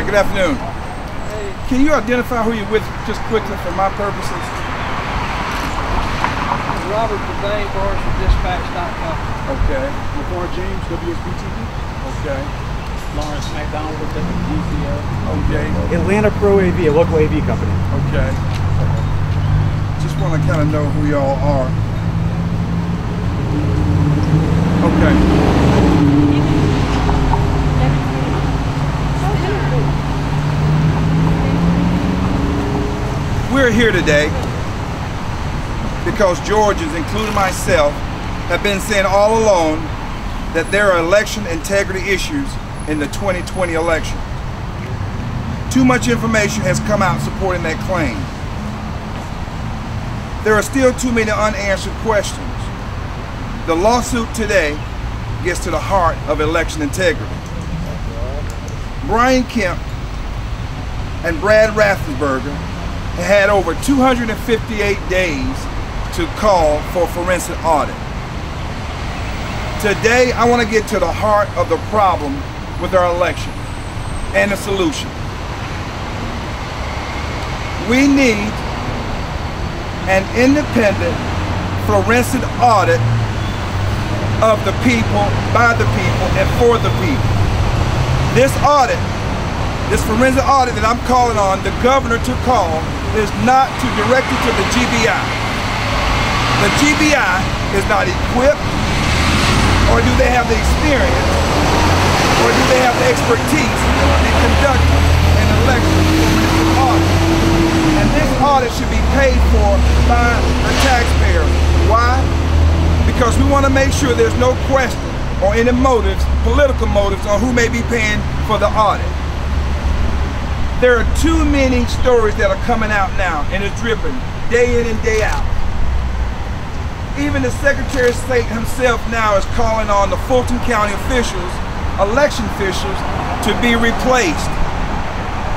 Brian, good afternoon. Hey. Can you identify who you're with just quickly for my purposes? Robert DeVay, Dispatch.com. Okay. Lamar James, WSBTV. Okay. Lawrence McDonald, GPO. Okay. Atlanta Pro AV, a local AV company. Okay. Just want to kind of know who y'all are. Okay. We're here today because Georgians, including myself, have been saying all along that there are election integrity issues in the 2020 election. Too much information has come out supporting that claim. There are still too many unanswered questions. The lawsuit today gets to the heart of election integrity. Brian Kemp and Brad Raffensperger had over 258 days to call for forensic audit. Today, I want to get to the heart of the problem with our election and the solution. We need an independent forensic audit of the people, by the people, and for the people. This audit, this forensic audit that I'm calling on the governor to call, is not to direct it to the GBI. The GBI is not equipped, or do they have the experience, or do they have the expertise in conducting an election forensic audit. And this audit should be paid for by the taxpayer. Why? Because we want to make sure there's no question or any motives, political motives, on who may be paying for the audit. There are too many stories that are coming out now, and it's dripping day in and day out. Even the Secretary of State himself now is calling on the Fulton County officials, election officials, to be replaced.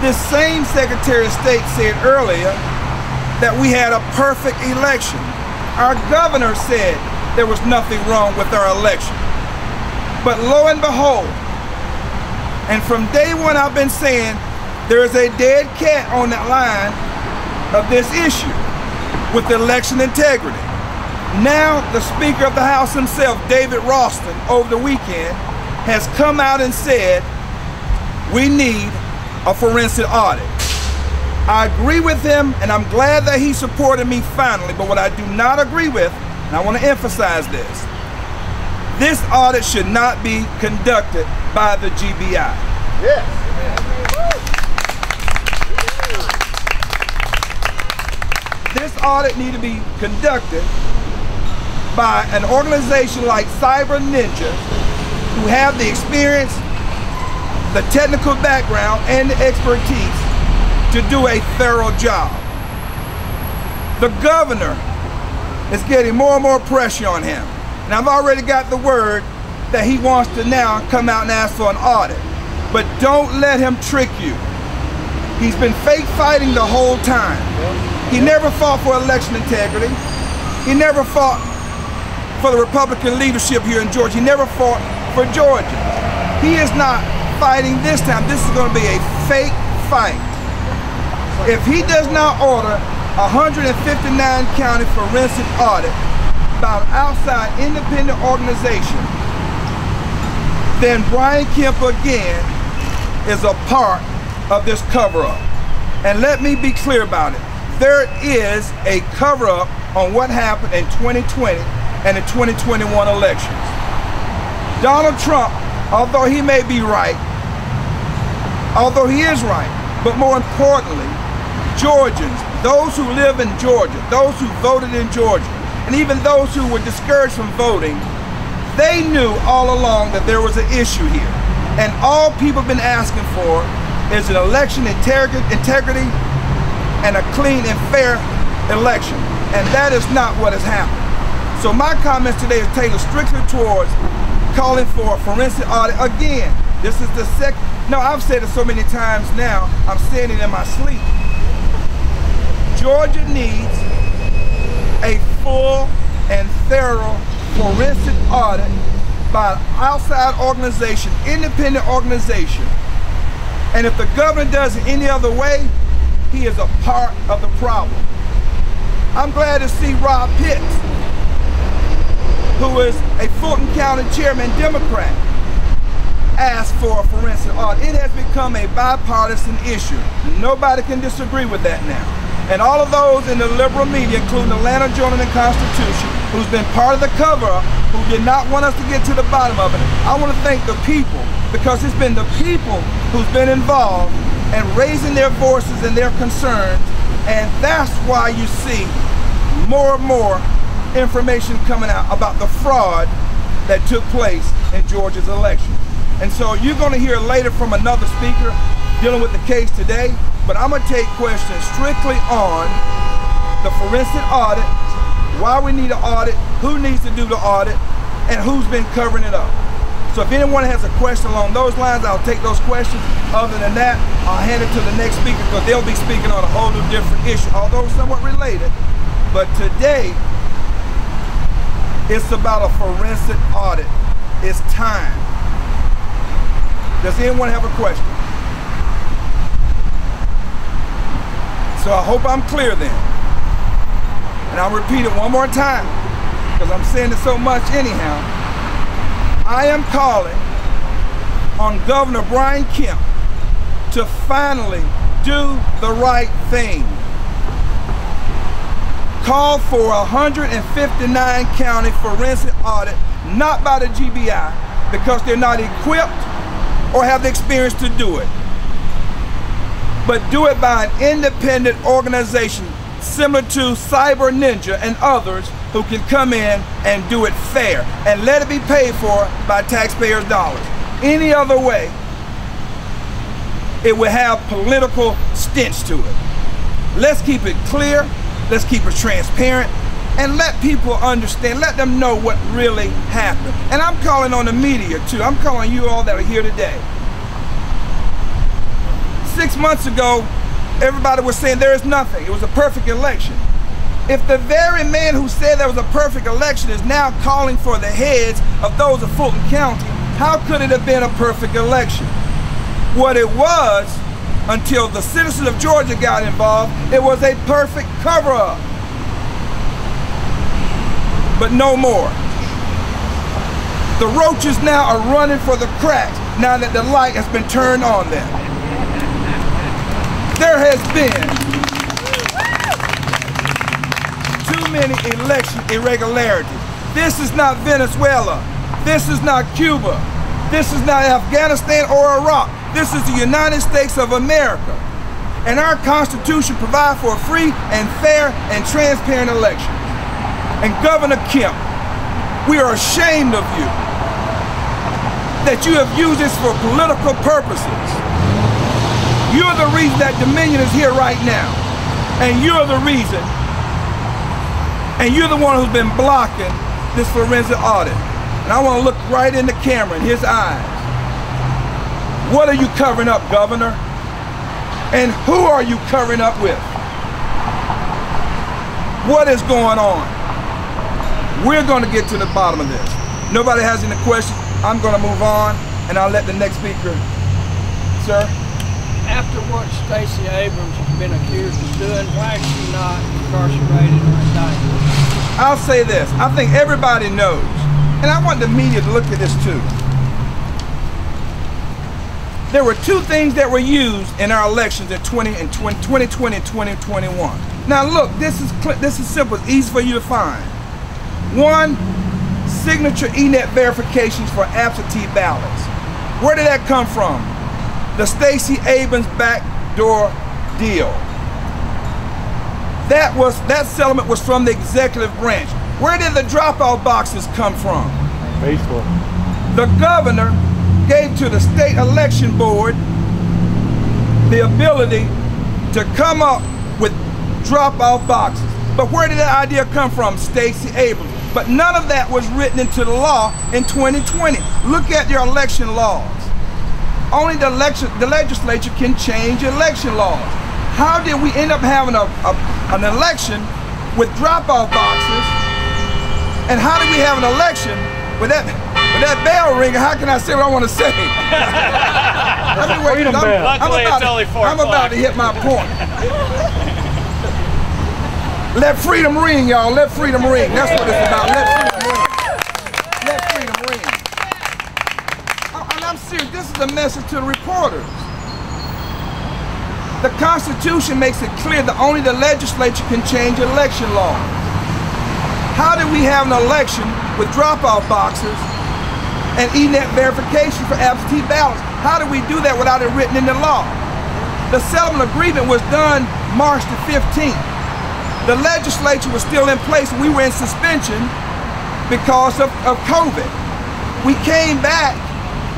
This same Secretary of State said earlier that we had a perfect election. Our governor said there was nothing wrong with our election. But lo and behold, and from day one I've been saying, there is a dead cat on that line of this issue with election integrity. Now the Speaker of the House himself, David Ralston, over the weekend has come out and said, we need a forensic audit. I agree with him, and I'm glad that he supported me finally, but what I do not agree with, and I want to emphasize this, this audit should not be conducted by the GBI. Yes. This audit needs to be conducted by an organization like Cyber Ninja, who have the experience, the technical background, and the expertise to do a thorough job. The governor is getting more and more pressure on him. And I've already got the word that he wants to now come out and ask for an audit. But don't let him trick you. He's been fake fighting the whole time. He never fought for election integrity. He never fought for the Republican leadership here in Georgia. He never fought for Georgia. He is not fighting this time. This is going to be a fake fight. If he does not order a 159-county forensic audit by an outside independent organization, then Brian Kemp again is a part of this cover-up. And let me be clear about it. There is a cover-up on what happened in 2020 and the 2021 elections. Donald Trump, although he may be right, although he is right, but more importantly, Georgians, those who live in Georgia, those who voted in Georgia, and even those who were discouraged from voting, they knew all along that there was an issue here. And all people have been asking for is an election integrity and a clean and fair election. And that is not what has happened. So my comments today is tailored strictly towards calling for a forensic audit. Again, this is the second, no, I've said it so many times now, I'm saying it in my sleep. Georgia needs a full and thorough forensic audit by an outside organization, independent organization, And if the governor does it any other way, he is a part of the problem. I'm glad to see Rob Pitts, who is a Fulton County chairman Democrat, ask for a forensic audit. It has become a bipartisan issue. Nobody can disagree with that now. And all of those in the liberal media, including the Atlanta Journal and Constitution, who's been part of the cover-up, who did not want us to get to the bottom of it. I want to thank the people, because it's been the people who's been involved and raising their voices and their concerns, and that's why you see more and more information coming out about the fraud that took place in Georgia's election. And so you're going to hear later from another speaker dealing with the case today, but I'm gonna take questions strictly on the forensic audit, why we need an audit, who needs to do the audit, and who's been covering it up. So if anyone has a question along those lines, I'll take those questions. Other than that, I'll hand it to the next speaker, because they'll be speaking on a whole new different issue, although somewhat related. But today, it's about a forensic audit. It's time. Does anyone have a question? So I hope I'm clear then. And I'll repeat it one more time, because I'm saying it so much anyhow. I am calling on Governor Brian Kemp to finally do the right thing. Call for a 159-county forensic audit, not by the GBI, because they're not equipped or have the experience to do it, but do it by an independent organization similar to Cyber Ninja and others who can come in and do it fair, and let it be paid for by taxpayers' dollars. Any other way, it would have political stench to it. Let's keep it clear, let's keep it transparent, and let people understand, let them know what really happened. And I'm calling on the media too. I'm calling you all that are here today. 6 months ago, everybody was saying there is nothing. It was a perfect election. If the very man who said there was a perfect election is now calling for the heads of those of Fulton County, how could it have been a perfect election? What it was, until the citizens of Georgia got involved, it was a perfect cover-up. But no more. The roaches now are running for the cracks now that the light has been turned on them. There has been too many election irregularities. This is not Venezuela. This is not Cuba. This is not Afghanistan or Iraq. This is the United States of America. And our Constitution provides for a free and fair and transparent election. And Governor Kemp, we are ashamed of you that you have used this for political purposes. You're the reason that Dominion is here right now. And you're the reason. And you're the one who's been blocking this forensic audit. And I want to look right in the camera, in his eyes. What are you covering up, Governor? And who are you covering up with? What is going on? We're going to get to the bottom of this. Nobody has any questions. I'm going to move on, and I'll let the next speaker. Sir? After what Stacey Abrams has been accused of doing, why is she not incarcerated or indicted? I'll say this. I think everybody knows, and I want the media to look at this too. There were two things that were used in our elections in 2020 and 2021. Now look, this is simple. It's easy for you to find. One, signature E-Net verifications for absentee ballots. Where did that come from? The Stacey Abrams backdoor deal. That settlement was from the executive branch. Where did the dropout boxes come from? Facebook. The governor gave to the state election board the ability to come up with dropout boxes. But where did that idea come from? Stacey Abrams. But none of that was written into the law in 2020. Look at your election laws. Only the legislature can change election laws. How did we end up having an election with drop-off boxes? And how did we have an election with that? With that bell ringing, how can I say what I want to say? Freedom bell. Luckily, it's only 4 o'clock. I'm about to hit my point. Let freedom ring, y'all. Let freedom ring. That's what it's about. Let freedom ring. Let freedom ring. And I'm serious. This is a message to the reporters. The Constitution makes it clear that only the legislature can change election law. How did we have an election with dropout boxes and E-Net verification for absentee ballots? How did we do that without it written in the law? The settlement agreement was done March the 15th. The legislature was still in place. We were in suspension because of COVID. We came back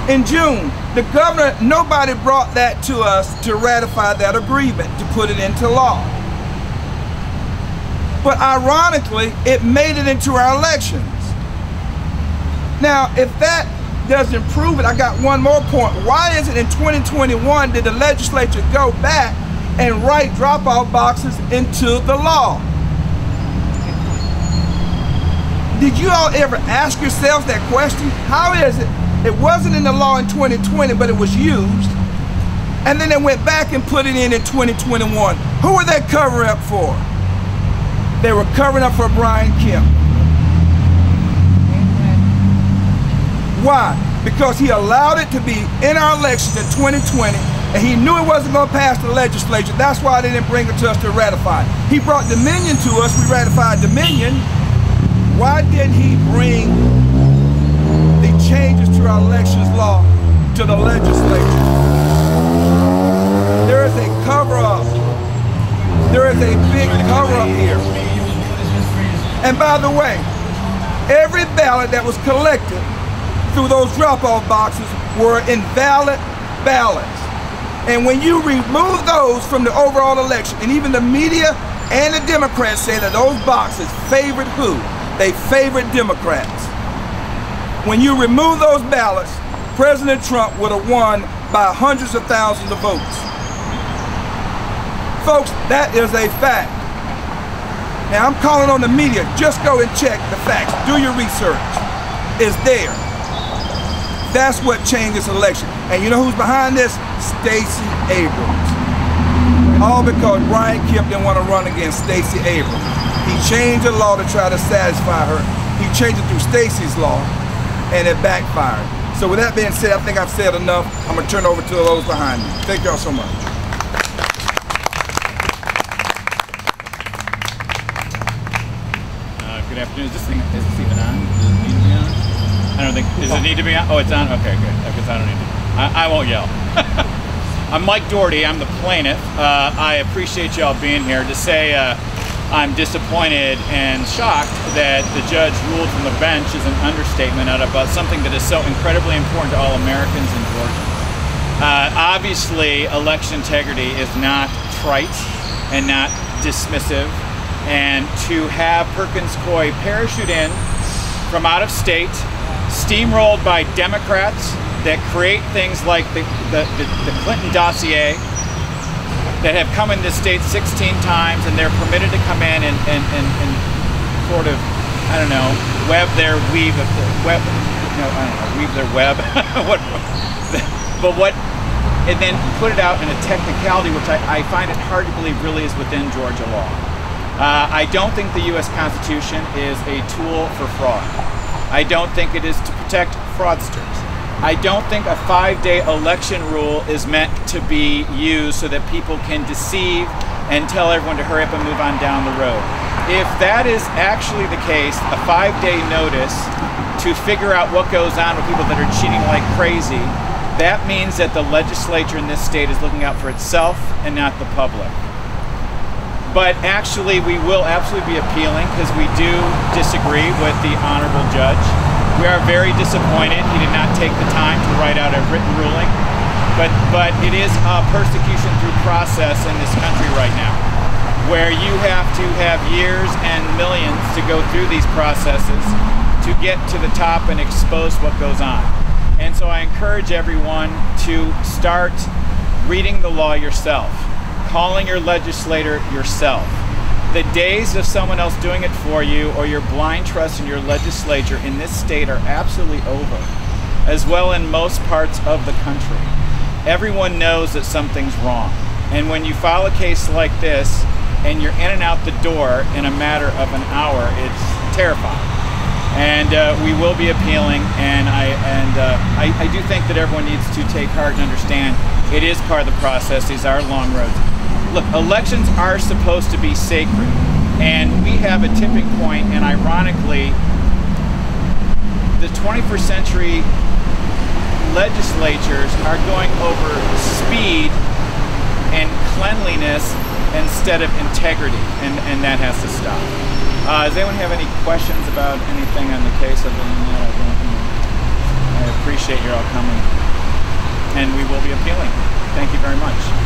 in June. The governor, nobody brought that to us to ratify that agreement, to put it into law. But ironically, it made it into our elections. Now, if that doesn't prove it, I got one more point. Why is it in 2021 did the legislature go back and write dropout boxes into the law? Did you all ever ask yourselves that question? How is it? It wasn't in the law in 2020, but it was used. And then they went back and put it in 2021. Who were they covering up for? They were covering up for Brian Kemp. Why? Because he allowed it to be in our elections in 2020. And he knew it wasn't going to pass the legislature. That's why they didn't bring it to us to ratify. He brought Dominion to us. We ratified Dominion. Why didn't he bring the changes to our elections law to the legislature? There is a cover-up. There is a big cover-up here. And by the way, every ballot that was collected through those drop-off boxes were invalid ballots. And when you remove those from the overall election, and even the media and the Democrats say that those boxes favored who? They favored Democrats. When you remove those ballots, President Trump would have won by hundreds of thousands of votes. Folks, that is a fact. Now I'm calling on the media, just go and check the facts. Do your research. It's there. That's what changed this election. And you know who's behind this? Stacey Abrams. All because Brian Kemp didn't want to run against Stacey Abrams. He changed the law to try to satisfy her. He changed it through Stacey's law, and it backfired. So with that being said, I think I've said enough. I'm going to turn it over to those behind me. Thank y'all so much. Good afternoon. Is this even on? Does it need to be on? I don't think. Does it need to be on? Oh, it's on? Okay, good. Because I don't need to. I won't yell. I'm Mike Daugherty. I'm the plaintiff. I appreciate y'all being here. To say I'm disappointed and shocked that the judge ruled from the bench is an understatement about something that is so incredibly important to all Americans and Georgians. Obviously, election integrity is not trite and not dismissive. And to have Perkins Coie parachute in from out of state, steamrolled by Democrats that create things like the Clinton dossier that have come in this state 16 times, and they're permitted to come in and sort of, I don't know, weave their web. And then put it out in a technicality, which I find it hard to believe really is within Georgia law. I don't think the U.S. Constitution is a tool for fraud. I don't think it is to protect fraudsters. I don't think a 5-day election rule is meant to be used so that people can deceive and tell everyone to hurry up and move on down the road. If that is actually the case, a 5-day notice to figure out what goes on with people that are cheating like crazy, that means that the legislature in this state is looking out for itself and not the public. But actually, we will absolutely be appealing because we do disagree with the honorable judge. We are very disappointed he did not take the time to write out a written ruling, but it is a persecution through process in this country right now, where you have to have years and millions to go through these processes to get to the top and expose what goes on. And so I encourage everyone to start reading the law yourself, calling your legislator yourself, The days of someone else doing it for you or your blind trust in your legislature in this state are absolutely over, as well in most parts of the country. Everyone knows that something's wrong. And when you file a case like this and you're in and out the door in a matter of an hour, it's terrifying. And we will be appealing, and I do think that everyone needs to take heart and understand it is part of the process. These are long roads. Look, elections are supposed to be sacred, and we have a tipping point, and ironically, the 21st century legislatures are going over speed and cleanliness instead of integrity, and that has to stop. Does anyone have any questions about anything on the case other than that? I appreciate you all coming, and we will be appealing. Thank you very much.